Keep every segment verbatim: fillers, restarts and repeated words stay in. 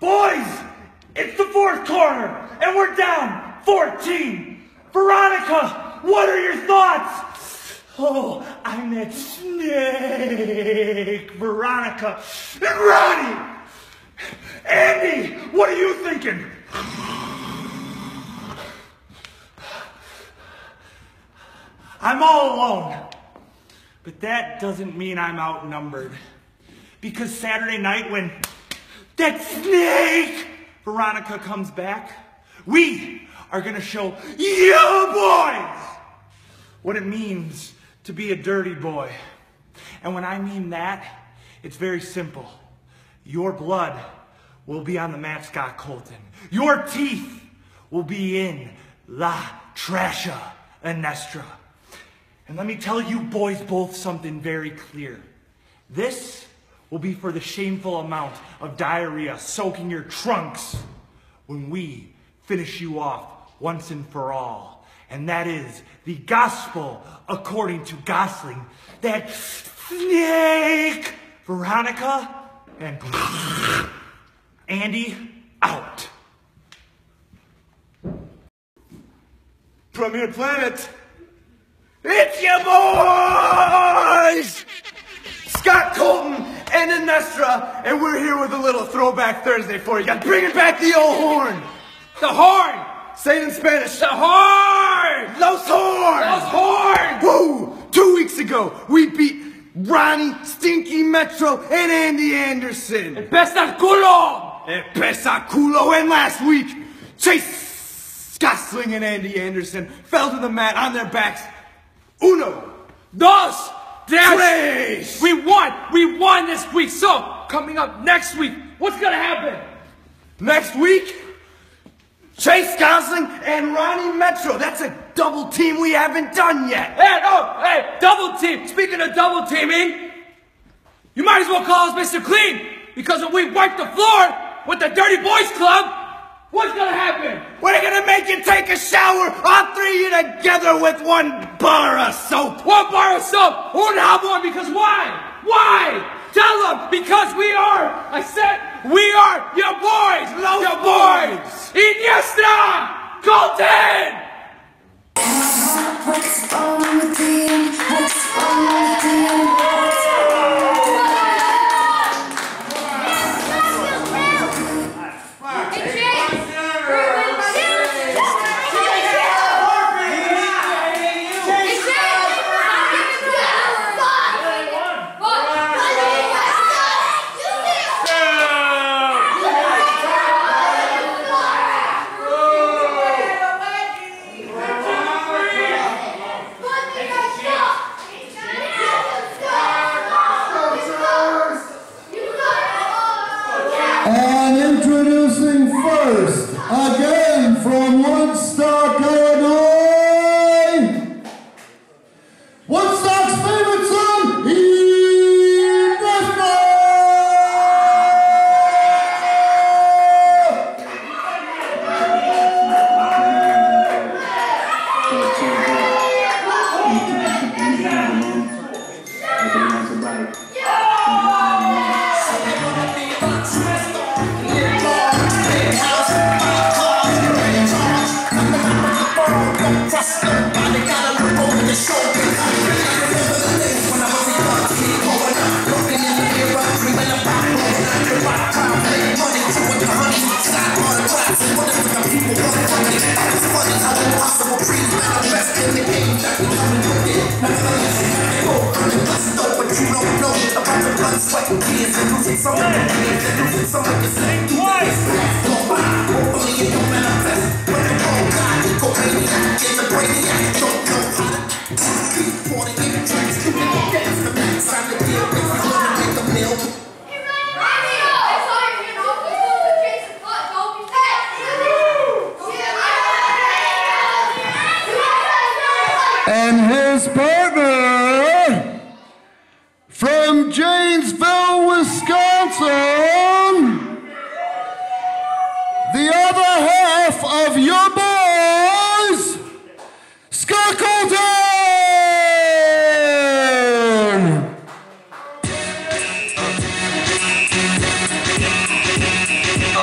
Boys, it's the fourth quarter, and we're down fourteen. Veronica, what are your thoughts? Oh, I'm that snake, Veronica. And Ronny! Andy, what are you thinking? I'm all alone. But that doesn't mean I'm outnumbered. Because Saturday night when that snake Veronica comes back, we are going to show you boys what it means to be a dirty boy. And when I mean that, it's very simple. Your blood will be on the mat, Scott Colton. Your teeth will be in La Trasha, Iniestra. And let me tell you boys both something very clear. This will be for the shameful amount of diarrhea soaking your trunks when we finish you off once and for all. And that is the gospel according to Gosling. That snake, Veronica, and Andy out. From your planet, it's your boys! Scott Colton and Iniestra, and we're here with a little throwback Thursday for you. I'm bringing back the old horn. The horn! Say it in Spanish. The horn! Los horns! Los horns! Woo! Two weeks ago, we beat Ronny, Stinky Metro, and Andy Anderson. Empeza culo! Empeza culo! And last week, Chase Gosling and Andy Anderson fell to the mat on their backs. Uno, dos, tres! We won! We won this week! So, coming up next week, what's gonna happen? Next week, Chase Gosling and Ronny Metro. That's a double team we haven't done yet. Hey, oh, hey, double team. Speaking of double teaming, you might as well call us Mister Clean, because when we wipe the floor with the Dirty Boys Club, what's gonna happen? We're gonna make you take a shower, all three of you together with one bar of soap. One bar of soap. One hour, because why? Why? Tell them, because we are, I said, we are your boys. Los your boys. Iniestra, Colton. What's wrong with you? What's wrong with you? And his partner from Janesville, Wisconsin, the other half of your boys, Scott Colton! Uh.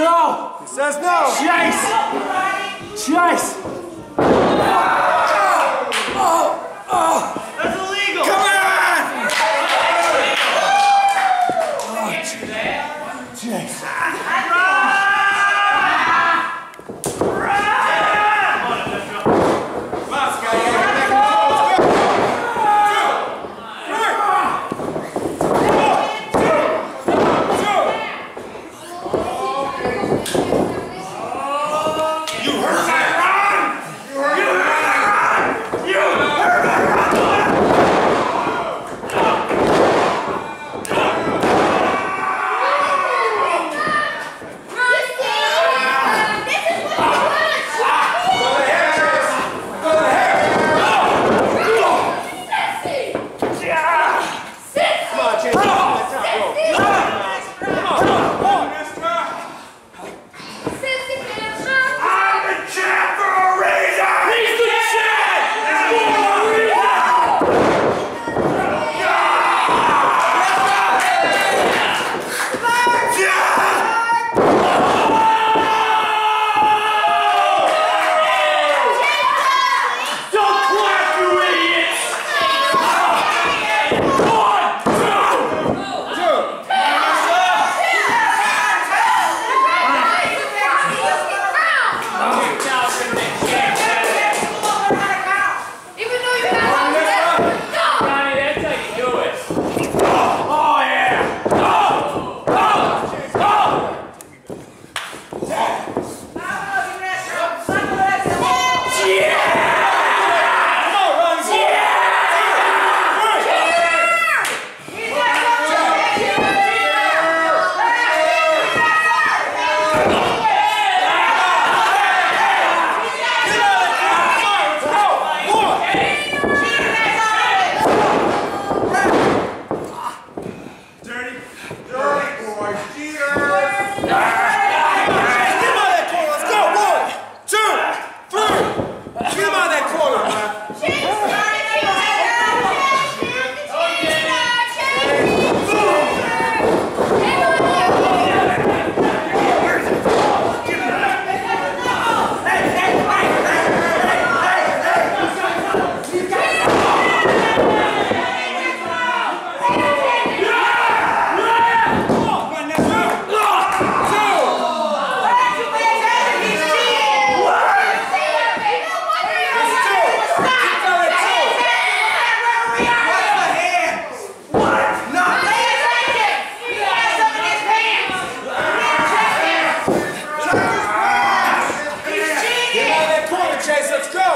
no! He says no! Chase! Chase! Oh! Oh! Oh! That's illegal! Come on! That's illegal! Oh, Chase! Let's go!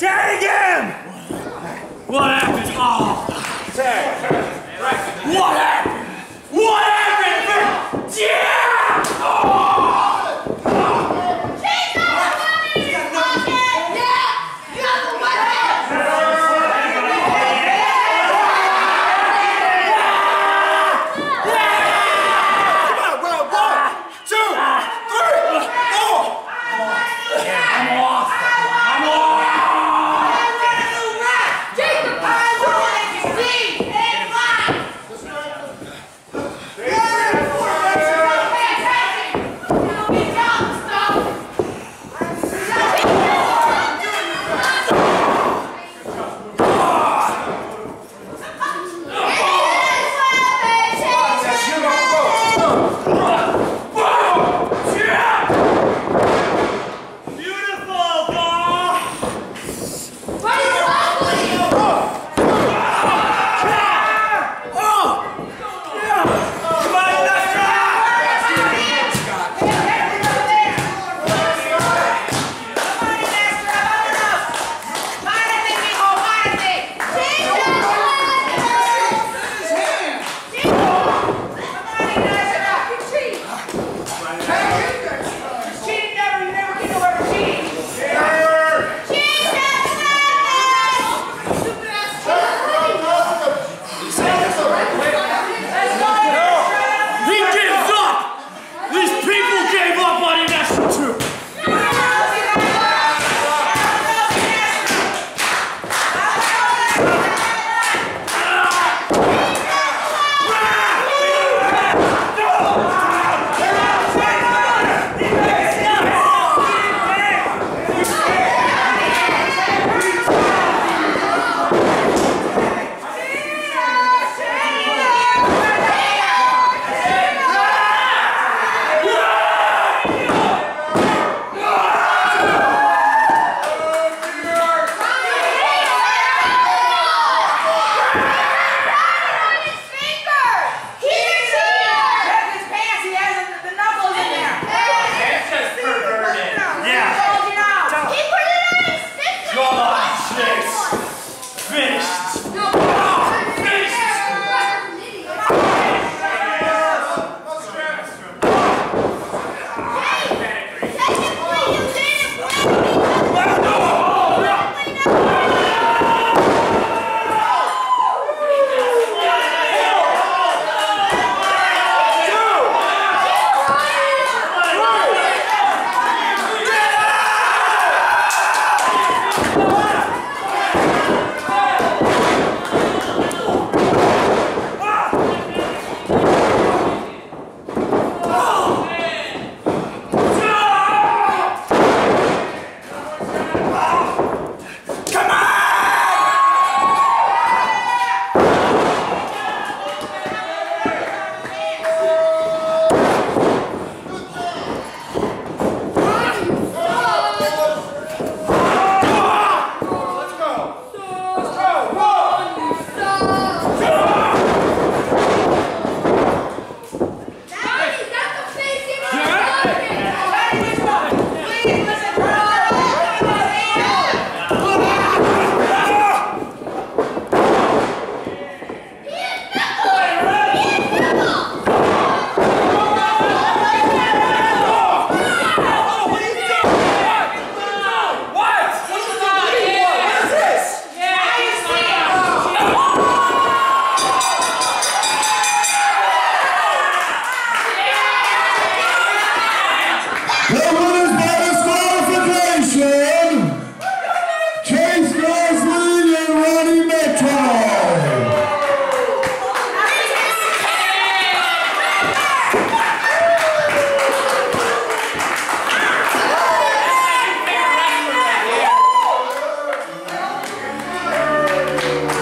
Tag him! What happened? Oh. Tag.